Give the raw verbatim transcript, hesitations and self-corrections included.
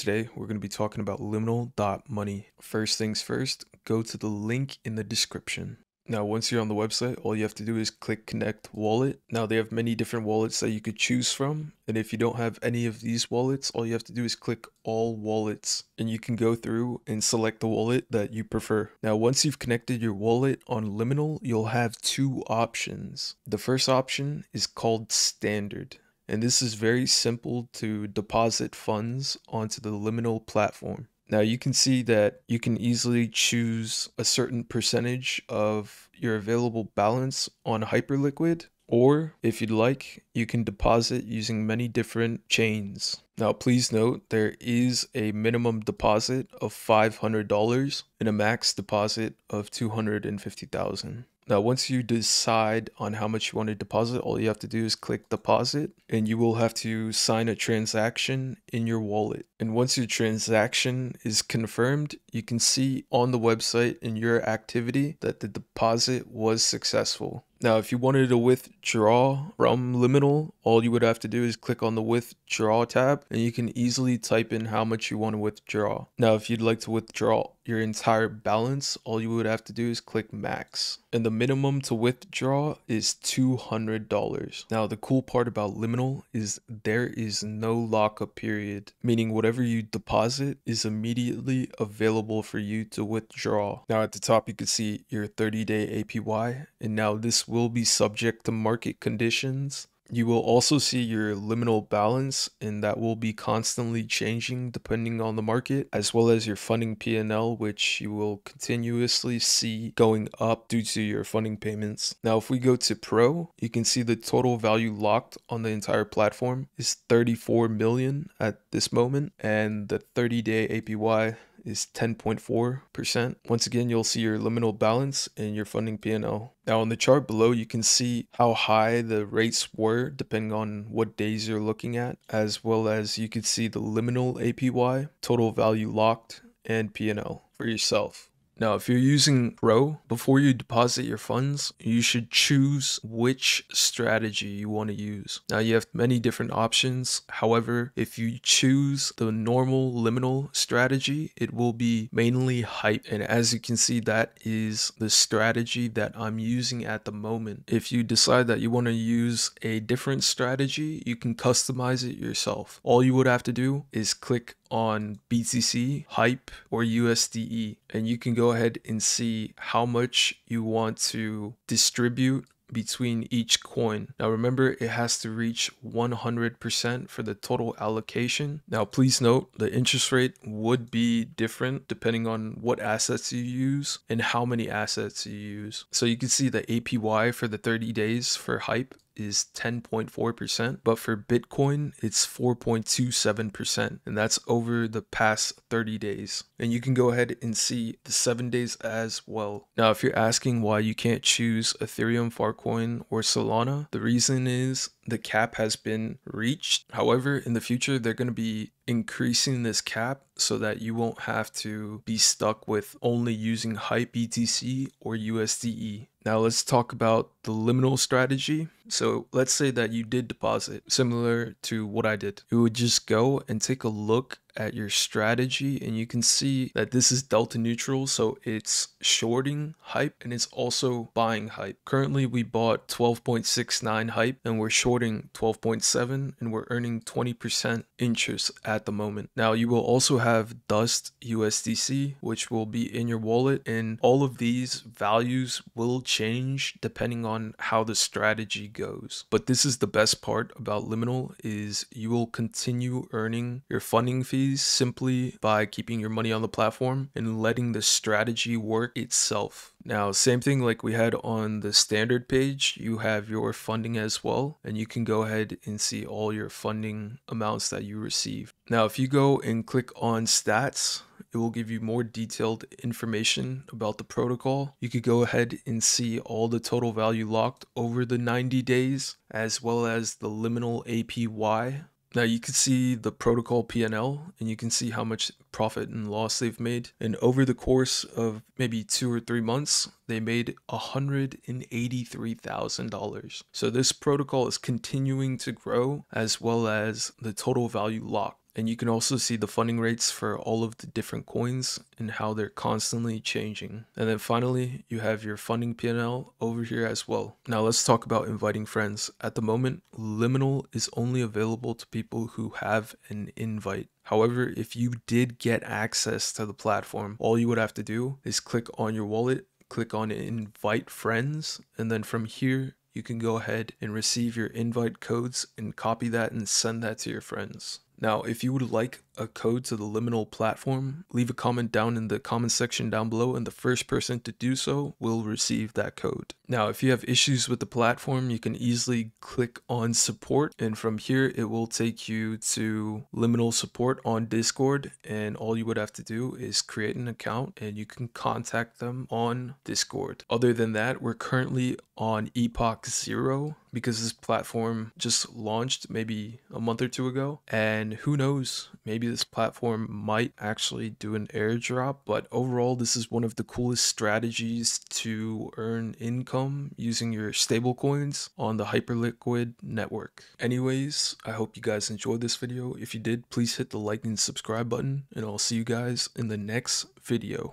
Today, we're going to be talking about Liminal dot money. First things first, go to the link in the description. Now, once you're on the website, all you have to do is click Connect Wallet. Now, they have many different wallets that you could choose from. And if you don't have any of these wallets, all you have to do is click All Wallets. And you can go through and select the wallet that you prefer. Now, once you've connected your wallet on Liminal, you'll have two options. The first option is called Standard. And this is very simple to deposit funds onto the Liminal platform. Now you can see that you can easily choose a certain percentage of your available balance on Hyperliquid, or if you'd like, you can deposit using many different chains. Now please note, there is a minimum deposit of five hundred dollars and a max deposit of two hundred fifty thousand dollars. Now, once you decide on how much you want to deposit, all you have to do is click deposit, and you will have to sign a transaction in your wallet. And once your transaction is confirmed, you can see on the website in your activity that the deposit was successful. Now, if you wanted to withdraw from Liminal, all you would have to do is click on the withdraw tab, and you can easily type in how much you want to withdraw. Now, if you'd like to withdraw your entire balance, all you would have to do is click max, and the minimum to withdraw is two hundred dollars. Now, the cool part about Liminal is there is no lockup period, meaning whatever you deposit is immediately available for you to withdraw. Now, at the top, you can see your thirty day A P Y, and now this will be subject to market conditions. You will also see your Liminal balance, and that will be constantly changing depending on the market, as well as your funding P and L, which you will continuously see going up due to your funding payments. Now, if we go to Pro, you can see the total value locked on the entire platform is thirty-four million at this moment, and the thirty day A P Y is ten point four percent. Once again, you'll see your Liminal balance and your funding P and L. Now on the chart below, you can see how high the rates were depending on what days you're looking at, as well as you can see the Liminal A P Y, total value locked, and P and L for yourself. Now, if you're using Pro, before you deposit your funds, you should choose which strategy you want to use. Now, you have many different options. However, if you choose the normal Liminal strategy, it will be mainly hype. And as you can see, that is the strategy that I'm using at the moment. If you decide that you want to use a different strategy, you can customize it yourself. All you would have to do is click on B T C, hype, or U S D E, and you can go ahead and see how much you want to distribute between each coin. Now remember, it has to reach one hundred percent for the total allocation. Now please note, the interest rate would be different depending on what assets you use and how many assets you use. So you can see the A P Y for the thirty days for hype is ten point four percent, but for Bitcoin it's four point two seven percent, and that's over the past thirty days. And you can go ahead and see the seven days as well. Now if you're asking why you can't choose Ethereum, Farcoin, or Solana, the reason is the cap has been reached. However, in the future they're going to be increasing this cap so that you won't have to be stuck with only using hype, B T C, or U S D E. Now let's talk about the Liminal strategy. So let's say that you did deposit, similar to what I did. You would just go and take a look at your strategy, and you can see that this is delta neutral, so it's shorting hype and it's also buying hype. Currently we bought twelve point six nine hype and we're shorting twelve point seven, and we're earning twenty percent interest at the moment. Now you will also have dust U S D C, which will be in your wallet, and all of these values will change depending on how the strategy goes. But this is the best part about Liminal, is you will continue earning your funding fees simply by keeping your money on the platform and letting the strategy work itself. Now, same thing like we had on the standard page, you have your funding as well, and you can go ahead and see all your funding amounts that you receive. Now, if you go and click on stats, it will give you more detailed information about the protocol. You could go ahead and see all the total value locked over the ninety days, as well as the Liminal A P Y. Now you can see the protocol P and L, and you can see how much profit and loss they've made. And over the course of maybe two or three months, they made one hundred eighty-three thousand dollars. So this protocol is continuing to grow, as well as the total value locked. And you can also see the funding rates for all of the different coins and how they're constantly changing. And then finally, you have your funding P and L over here as well. Now let's talk about inviting friends. At the moment, Liminal is only available to people who have an invite. However, if you did get access to the platform, all you would have to do is click on your wallet, click on invite friends, and then from here, you can go ahead and receive your invite codes and copy that and send that to your friends. Now, if you would like a code to the Liminal platform, leave a comment down in the comment section down below, and the first person to do so will receive that code. Now, if you have issues with the platform, you can easily click on support, and from here, it will take you to Liminal support on Discord, and all you would have to do is create an account, and you can contact them on Discord. Other than that, we're currently on Epoch Zero, because this platform just launched maybe a month or two ago, and who knows, maybe this platform might actually do an airdrop. But overall, this is one of the coolest strategies to earn income using your stable coins on the Hyperliquid network. Anyways, I hope you guys enjoyed this video. If you did, please hit the like and subscribe button, and I'll see you guys in the next video.